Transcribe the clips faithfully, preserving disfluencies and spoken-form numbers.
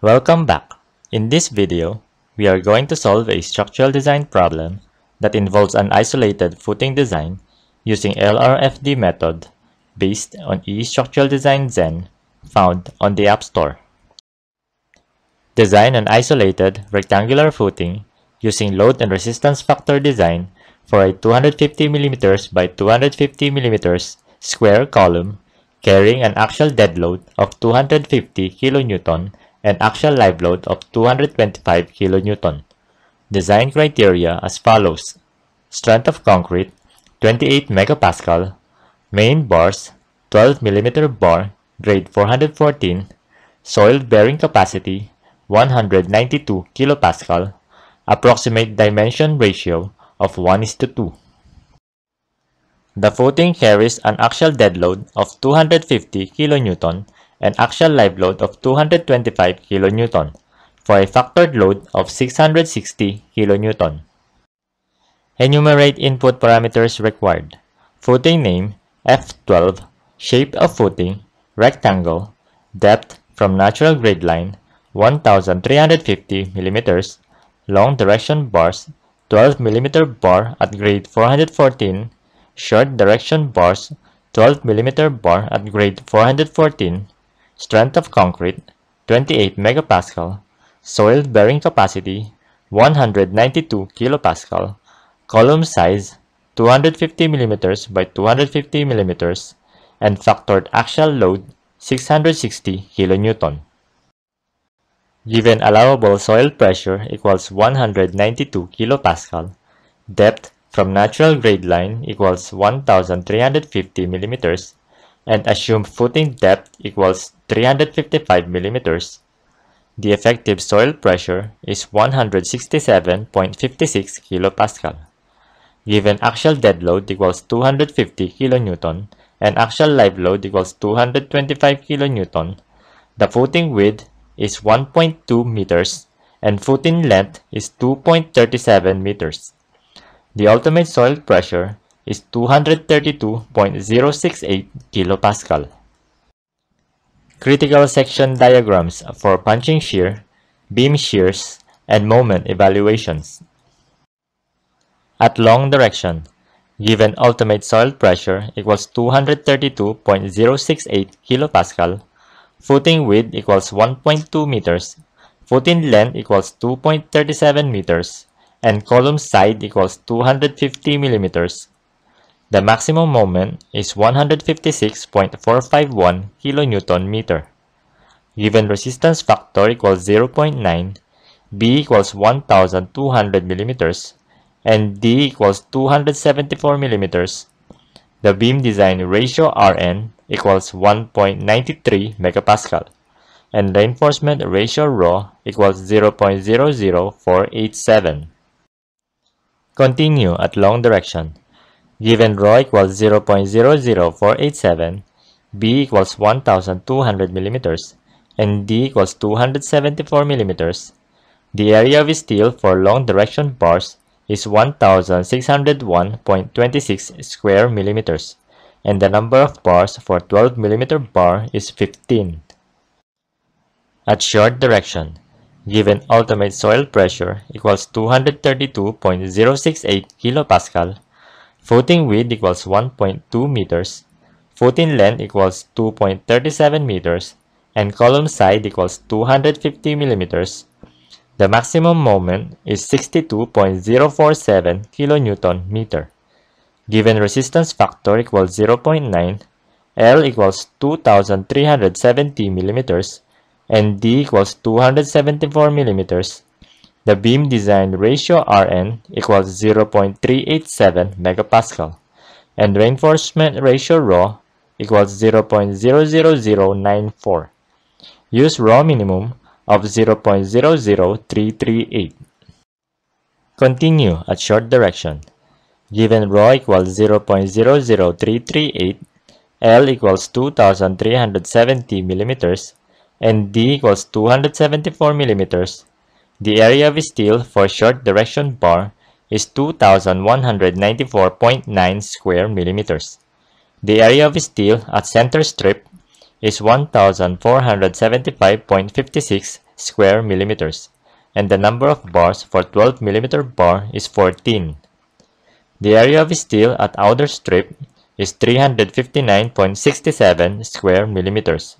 Welcome back. In this video, we are going to solve a structural design problem that involves an isolated footing design using L R F D method based on e-Structural Design Zen found on the App Store. Design an isolated rectangular footing using load and resistance factor design for a two hundred fifty millimeters by two hundred fifty millimeters square column carrying an axial dead load of two hundred fifty kilonewtons and axial live load of two hundred twenty-five kilonewtons. Design criteria as follows: strength of concrete twenty-eight megapascal, main bars twelve millimeter bar grade four hundred fourteen, soil bearing capacity one hundred ninety-two kilopascal, approximate dimension ratio of one is to two. The footing carries an axial dead load of two hundred fifty kilonewtons and axial live load of two hundred twenty-five kilonewtons for a factored load of six hundred sixty kilonewtons. Enumerate input parameters required: footing name F twelve, shape of footing rectangle, depth from natural grade line one thousand three hundred fifty millimeters, long direction bars twelve millimeter bar at grade four hundred fourteen, short direction bars twelve millimeter bar at grade four hundred fourteen, strength of concrete twenty-eight megapascal, soil bearing capacity one hundred ninety-two kilopascal, column size two hundred fifty millimeters by two hundred fifty millimeters, and factored axial load six hundred sixty kilonewtons. Given allowable soil pressure equals one hundred ninety-two kilopascal, depth from natural grade line equals one thousand three hundred fifty millimeters, and assumed footing depth equals three hundred fifty-five millimeters, the effective soil pressure is one hundred sixty-seven point five six kilopascal. Given axial dead load equals two hundred fifty kilonewtons and axial live load equals two hundred twenty-five kilonewtons, the footing width is one point two meters and footing length is two point three seven meters. The ultimate soil pressure is two hundred thirty-two point zero six eight kilopascal. Critical section diagrams for punching shear, beam shears, and moment evaluations. At long direction, given ultimate soil pressure equals two hundred thirty-two point zero six eight kilopascal, footing width equals one point two meters, footing length equals two point three seven meters, and column side equals two hundred fifty millimeters. The maximum moment is one hundred fifty-six point four five one kilonewton meter. Given resistance factor equals zero point nine, B equals one thousand two hundred millimeters, and D equals two hundred seventy-four millimeters. The beam design ratio R N equals one point nine three megapascal, and reinforcement ratio Rho equals zero point zero zero four eight seven. Continue at long direction. Given Rho equals zero point zero zero four eight seven, B equals one thousand two hundred millimeters, and D equals two hundred seventy-four millimeters, the area of steel for long direction bars is one thousand six hundred one point two six square millimeters, and the number of bars for twelve millimeter bar is fifteen. At short direction, given ultimate soil pressure equals two hundred thirty-two point zero six eight kilopascal, footing width equals one point two meters, footing length equals two point three seven meters, and column side equals two hundred fifty millimeters. The maximum moment is sixty-two point zero four seven kilonewton meter. Given resistance factor equals zero point nine, L equals two thousand three hundred seventy millimeters, and D equals two hundred seventy-four millimeters. The beam design ratio R N equals zero point three eight seven megapascal, and reinforcement ratio Rho equals zero point zero zero zero nine four. Use Rho minimum of zero point zero zero three three eight. Continue at short direction. Given Rho equals zero point zero zero three three eight, L equals two thousand three hundred seventy millimeters, and D equals two hundred seventy-four millimeters. The area of steel for short direction bar is two thousand one hundred ninety-four point nine square millimeters. The area of steel at center strip is one thousand four hundred seventy-five point five six square millimeters, and the number of bars for twelve millimeter bar is fourteen. The area of steel at outer strip is three hundred fifty-nine point six seven square millimeters,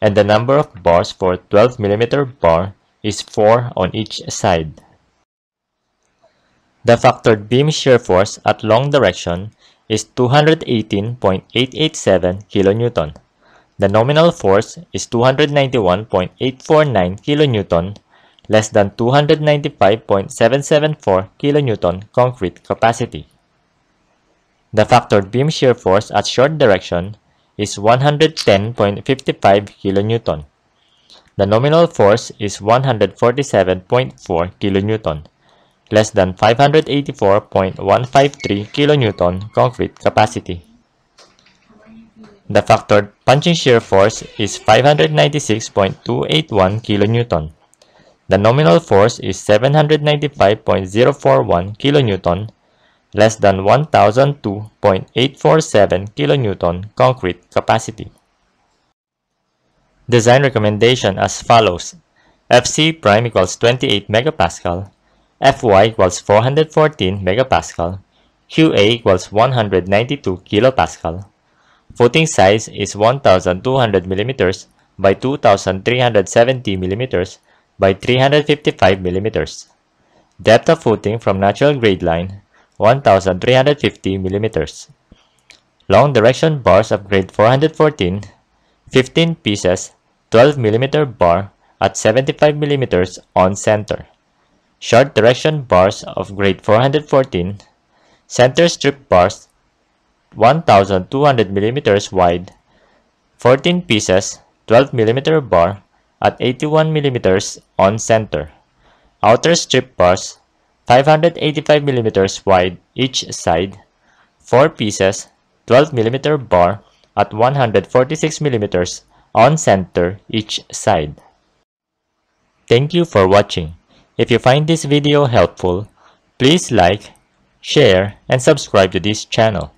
and the number of bars for twelve millimeter bar is four on each side. The factored beam shear force at long direction is two hundred eighteen point eight eight seven kilonewton. The nominal force is two hundred ninety-one point eight four nine kilonewton, less than two hundred ninety-five point seven seven four kilonewton concrete capacity. The factored beam shear force at short direction is one hundred ten point five five kilonewton. The nominal force is one hundred forty-seven point four kilonewton, less than five hundred eighty-four point one five three kilonewton concrete capacity. The factored punching shear force is five hundred ninety-six point two eight one kilonewton. The nominal force is seven hundred ninety-five point zero four one kilonewton, less than one thousand two point eight four seven kilonewton concrete capacity. Design recommendation as follows: F C prime equals twenty-eight megapascal, F Y equals four hundred fourteen megapascal, Q A equals one hundred ninety-two kilopascal. Footing size is one thousand two hundred millimeters by two thousand three hundred seventy millimeters by three hundred fifty-five millimeters. Depth of footing from natural grade line one thousand three hundred fifty millimeters. Long direction bars of grade four hundred fourteen, fifteen pieces, twelve millimeter bar at seventy-five millimeters on center. Short direction bars of grade four hundred fourteen, center strip bars one thousand two hundred millimeters wide, fourteen pieces, twelve millimeter bar at eighty-one millimeters on center. Outer strip bars five hundred eighty-five millimeters wide each side, four pieces, twelve millimeter bar at one hundred forty-six millimeters on center each side. Thank you for watching. If you find this video helpful, please like, share, and subscribe to this channel.